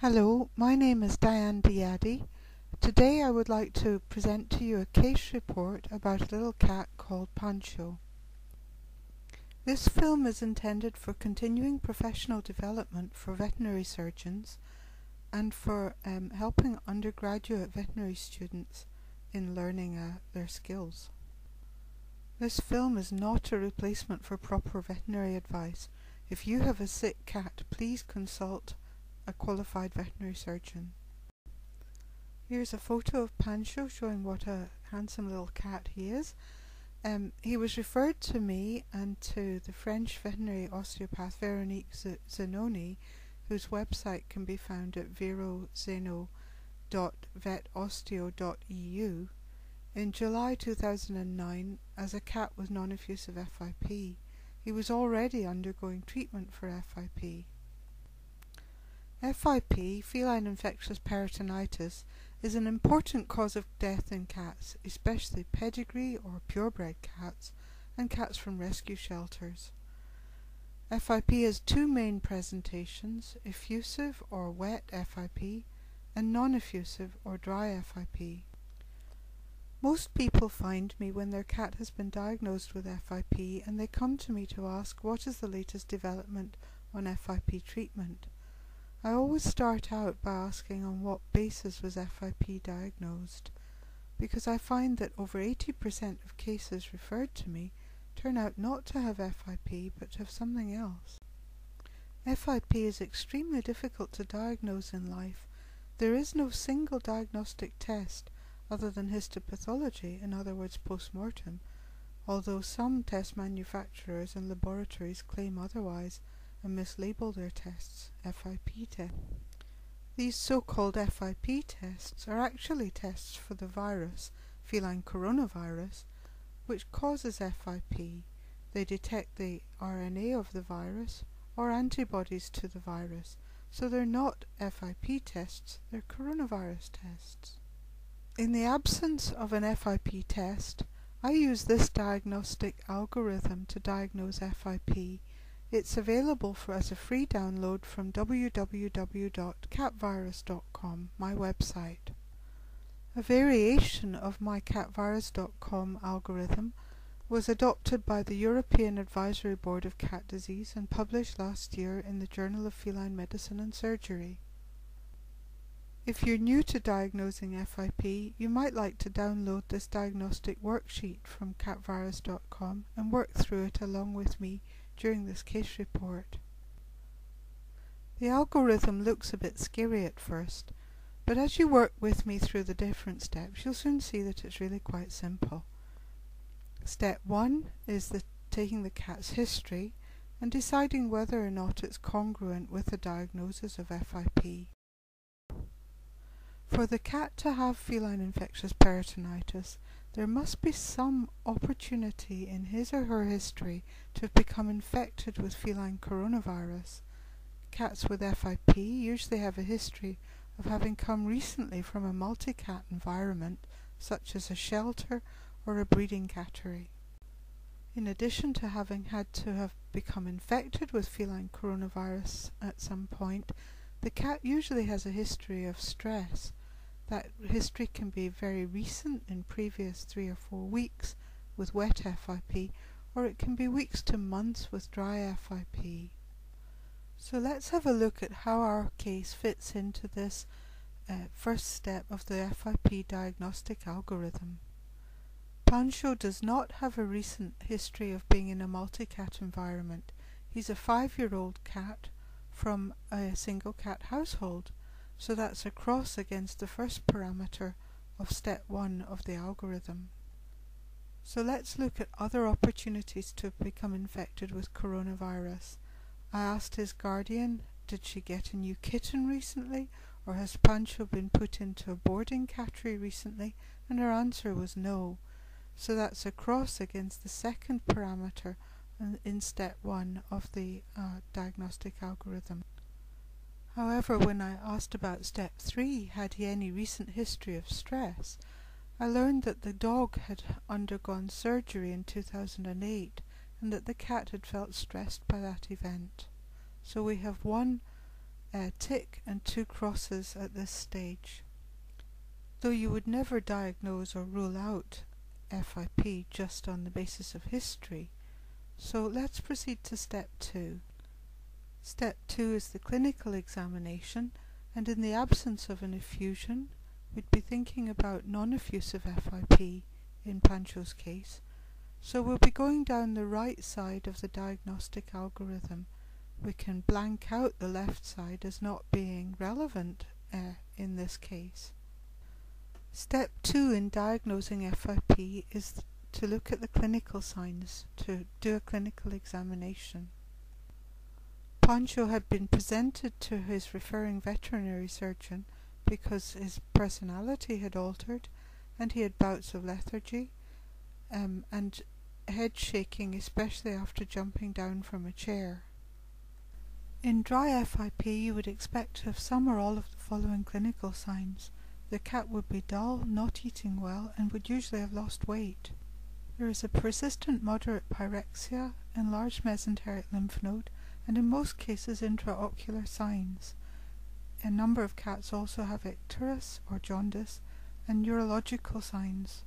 Hello, my name is Diane D. Addie. Today I would like to present to you a case report about a little cat called Pancho. This film is intended for continuing professional development for veterinary surgeons and for helping undergraduate veterinary students in learning their skills. This film is not a replacement for proper veterinary advice. If you have a sick cat, please consult a qualified veterinary surgeon. Here's a photo of Pancho showing what a handsome little cat he is. He was referred to me and to the French veterinary osteopath Véronique Zanoni, whose website can be found at verozeno.vetosteo.eu, in July 2009 as a cat with non-effusive FIP. He was already undergoing treatment for FIP. FIP, feline infectious peritonitis, is an important cause of death in cats, especially pedigree or purebred cats and cats from rescue shelters. FIP has two main presentations, effusive or wet FIP and non-effusive or dry FIP. Most people find me when their cat has been diagnosed with FIP and they come to me to ask what is the latest development on FIP treatment. I always start out by asking on what basis was FIP diagnosed, because I find that over 80% of cases referred to me turn out not to have FIP but to have something else. FIP is extremely difficult to diagnose in life. There is no single diagnostic test other than histopathology, in other words post-mortem, although some test manufacturers and laboratories claim otherwise and mislabel their tests FIP tests. These so-called FIP tests are actually tests for the virus, feline coronavirus, which causes FIP. They detect the RNA of the virus or antibodies to the virus, so they're not FIP tests, they're coronavirus tests. In the absence of an FIP test, I use this diagnostic algorithm to diagnose FIP. It's available as a free download from www.catvirus.com, my website. A variation of my catvirus.com algorithm was adopted by the European Advisory Board of Cat Disease and published last year in the Journal of Feline Medicine and Surgery. If you're new to diagnosing FIP, you might like to download this diagnostic worksheet from catvirus.com and work through it along with me during this case report. The algorithm looks a bit scary at first, but as you work with me through the different steps, you'll soon see that it's really quite simple. Step 1 is taking the cat's history and deciding whether or not it's congruent with the diagnosis of FIP. For the cat to have feline infectious peritonitis, there must be some opportunity in his or her history to have become infected with feline coronavirus. Cats with FIP usually have a history of having come recently from a multi-cat environment, such as a shelter or a breeding cattery. In addition to having had to have become infected with feline coronavirus at some point, the cat usually has a history of stress. That history can be very recent, in previous 3 or 4 weeks with wet FIP, or it can be weeks to months with dry FIP. So let's have a look at how our case fits into this first step of the FIP diagnostic algorithm. Pancho does not have a recent history of being in a multi-cat environment. He's a 5-year-old cat from a single cat household. So that's a cross against the first parameter of step 1 of the algorithm. So let's look at other opportunities to become infected with coronavirus. I asked his guardian, did she get a new kitten recently, or has Pancho been put into a boarding cattery recently, and her answer was no. So that's a cross against the second parameter in step 1 of the diagnostic algorithm. However, when I asked about step 3, had he any recent history of stress, I learned that the dog had undergone surgery in 2008 and that the cat had felt stressed by that event. So we have one tick and 2 crosses at this stage. Though you would never diagnose or rule out FIP just on the basis of history, so let's proceed to step 2. Step 2 is the clinical examination, and in the absence of an effusion, we'd be thinking about non-effusive FIP in Pancho's case, so we'll be going down the right side of the diagnostic algorithm. We can blank out the left side as not being relevant in this case. Step 2 in diagnosing FIP is to look at the clinical signs, to do a clinical examination. Pancho had been presented to his referring veterinary surgeon because his personality had altered and he had bouts of lethargy and head shaking, especially after jumping down from a chair. In dry FIP, you would expect to have some or all of the following clinical signs. The cat would be dull, not eating well, and would usually have lost weight. There is a persistent moderate pyrexia, enlarged mesenteric lymph node, and in most cases intraocular signs. A number of cats also have icterus or jaundice and neurological signs.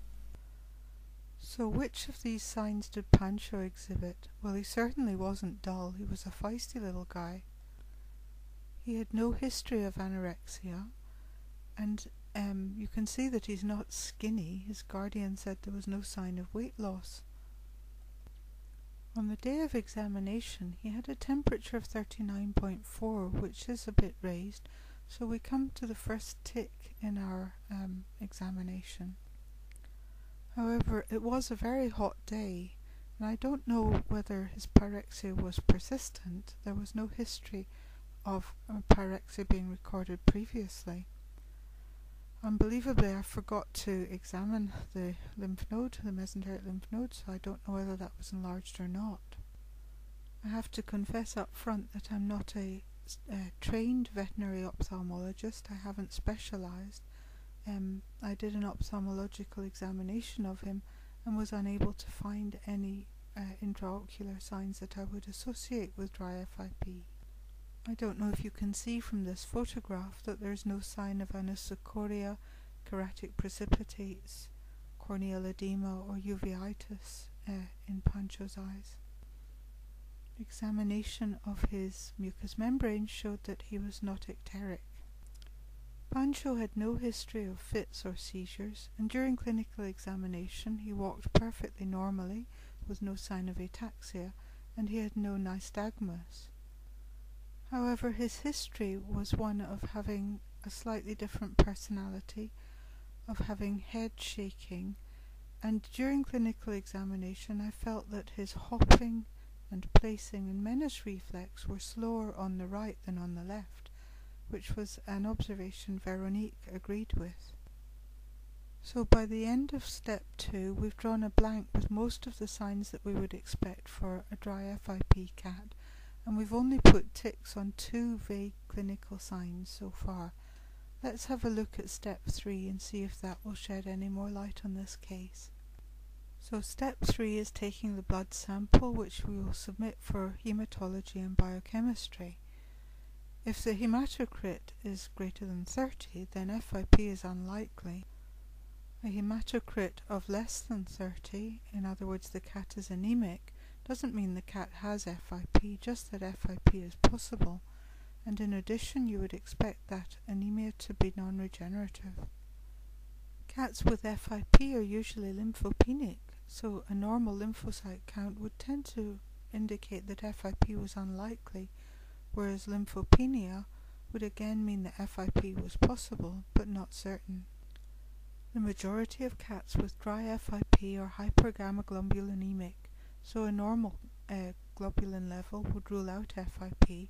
So which of these signs did Pancho exhibit? Well, he certainly wasn't dull. He was a feisty little guy. He had no history of anorexia, and you can see that he's not skinny. His guardian said there was no sign of weight loss. On the day of examination, he had a temperature of 39.4, which is a bit raised, so we come to the first tick in our examination. However, it was a very hot day, and I don't know whether his pyrexia was persistent. There was no history of pyrexia being recorded previously. Unbelievably, I forgot to examine the lymph node, the mesenteric lymph node, so I don't know whether that was enlarged or not. I have to confess up front that I'm not a trained veterinary ophthalmologist. I haven't specialized. I did an ophthalmological examination of him and was unable to find any intraocular signs that I would associate with dry FIP. I don't know if you can see from this photograph that there's no sign of anisocoria, keratic precipitates, corneal edema or uveitis in Pancho's eyes. Examination of his mucous membrane showed that he was not icteric. Pancho had no history of fits or seizures, and during clinical examination he walked perfectly normally with no sign of ataxia, and he had no nystagmus. However, his history was one of having a slightly different personality, of having head shaking, and during clinical examination I felt that his hopping and placing and menace reflex were slower on the right than on the left, which was an observation Véronique agreed with. So by the end of step 2, we've drawn a blank with most of the signs that we would expect for a dry FIP cat, and we've only put ticks on 2 vague clinical signs so far. Let's have a look at step 3 and see if that will shed any more light on this case. So step 3 is taking the blood sample, which we will submit for hematology and biochemistry. If the hematocrit is greater than 30, then FIP is unlikely. A hematocrit of less than 30, in other words the cat is anemic, doesn't mean the cat has FIP, just that FIP is possible, and in addition you would expect that anemia to be non-regenerative. Cats with FIP are usually lymphopenic, so a normal lymphocyte count would tend to indicate that FIP was unlikely, whereas lymphopenia would again mean that FIP was possible, but not certain. The majority of cats with dry FIP are hypergammaglobulinemic, so a normal globulin level would rule out FIP,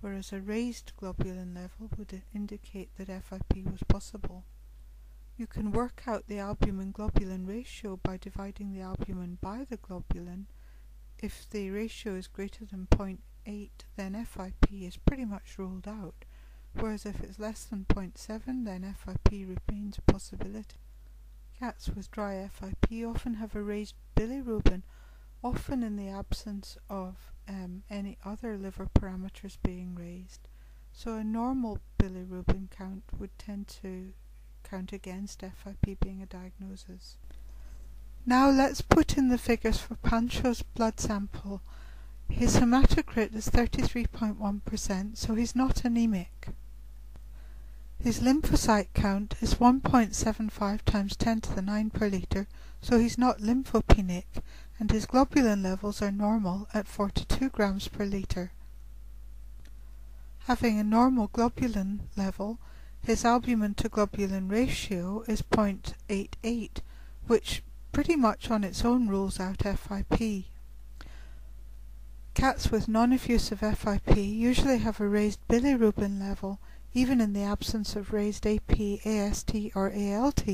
whereas a raised globulin level would indicate that FIP was possible. You can work out the albumin-globulin ratio by dividing the albumin by the globulin. If the ratio is greater than 0.8, then FIP is pretty much ruled out, whereas if it's less than 0.7, then FIP remains a possibility. Cats with dry FIP often have a raised bilirubin, often in the absence of any other liver parameters being raised, So a normal bilirubin count would tend to count against FIP being a diagnosis. Now let's put in the figures for Pancho's blood sample. His hematocrit is 33.1%, so he's not anemic. His lymphocyte count is 1.75 times 10 to the 9 per litre, so he's not lymphopenic, and his globulin levels are normal at 42 grams per litre. Having a normal globulin level, his albumin to globulin ratio is 0.88, which pretty much on its own rules out FIP. Cats with non-effusive FIP usually have a raised bilirubin level, even in the absence of raised AP, AST or ALT,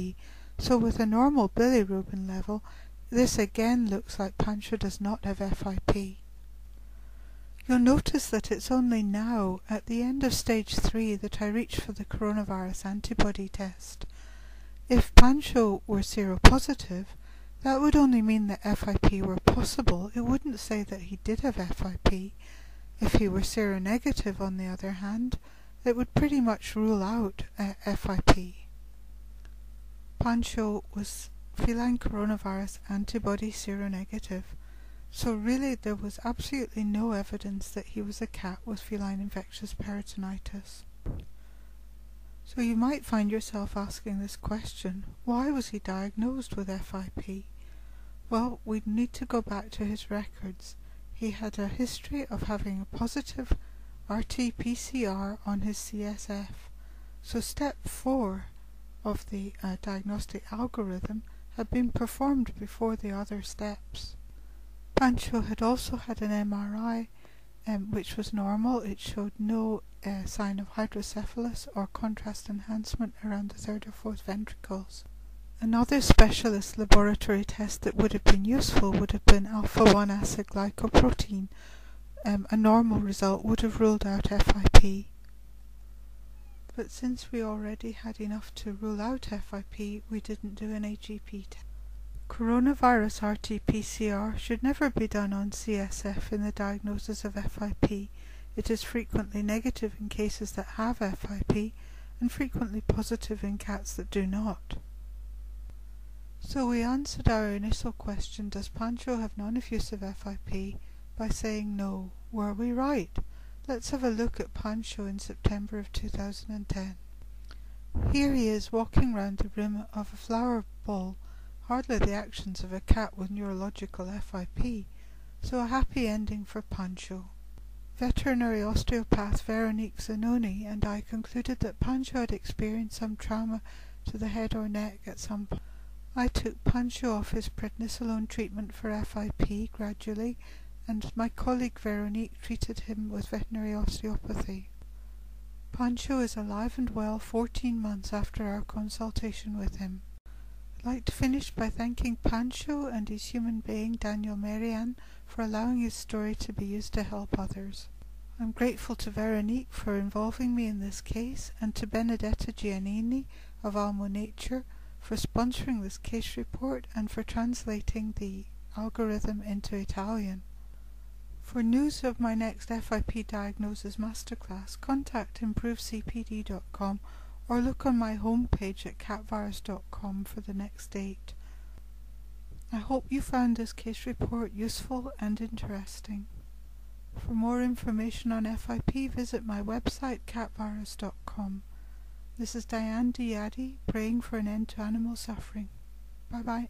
so with a normal bilirubin level, this again looks like Pancho does not have FIP. You'll notice that it's only now, at the end of stage 3, that I reach for the coronavirus antibody test. If Pancho were seropositive, that would only mean that FIP were possible. It wouldn't say that he did have FIP. If he were seronegative, on the other hand, it would pretty much rule out FIP. Pancho was feline coronavirus antibody seronegative, so really there was absolutely no evidence that he was a cat with feline infectious peritonitis. So you might find yourself asking this question, why was he diagnosed with FIP? Well, we'd need to go back to his records. He had a history of having a positive RTPCR on his CSF. So step 4 of the diagnostic algorithm had been performed before the other steps. Pancho had also had an MRI which was normal. It showed no sign of hydrocephalus or contrast enhancement around the third or fourth ventricles. Another specialist laboratory test that would have been useful would have been alpha-1 acylglycoprotein. A normal result would have ruled out FIP. But since we already had enough to rule out FIP, we didn't do an AGP test. Coronavirus RT-PCR should never be done on CSF in the diagnosis of FIP. It is frequently negative in cases that have FIP and frequently positive in cats that do not. So we answered our initial question, does Pancho have non-effusive FIP, by saying no. Were we right? Let's have a look at Pancho in September of 2010. Here he is walking round the rim of a flower bowl, hardly the actions of a cat with neurological FIP, so a happy ending for Pancho. Veterinary osteopath Véronique Zanoni and I concluded that Pancho had experienced some trauma to the head or neck at some point. I took Pancho off his prednisolone treatment for FIP gradually, and my colleague Véronique treated him with veterinary osteopathy. Pancho is alive and well 14 months after our consultation with him. I'd like to finish by thanking Pancho and his human being Danièlle Merian for allowing his story to be used to help others. I'm grateful to Véronique for involving me in this case, and to Benedetta Giannini of Almo Nature for sponsoring this case report and for translating the algorithm into Italian. For news of my next FIP diagnosis masterclass, contact improvecpd.com or look on my homepage at catvirus.com for the next date. I hope you found this case report useful and interesting. For more information on FIP, visit my website catvirus.com. This is Diane D. Addie, praying for an end to animal suffering. Bye bye.